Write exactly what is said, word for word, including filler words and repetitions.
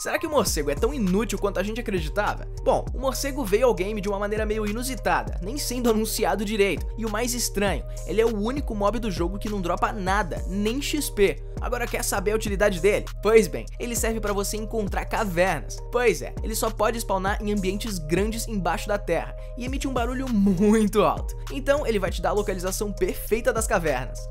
Será que o morcego é tão inútil quanto a gente acreditava? Bom, o morcego veio ao game de uma maneira meio inusitada, nem sendo anunciado direito. E o mais estranho, ele é o único mob do jogo que não dropa nada, nem X P. Agora quer saber a utilidade dele? Pois bem, ele serve pra você encontrar cavernas. Pois é, ele só pode spawnar em ambientes grandes embaixo da terra e emite um barulho muito alto. Então ele vai te dar a localização perfeita das cavernas.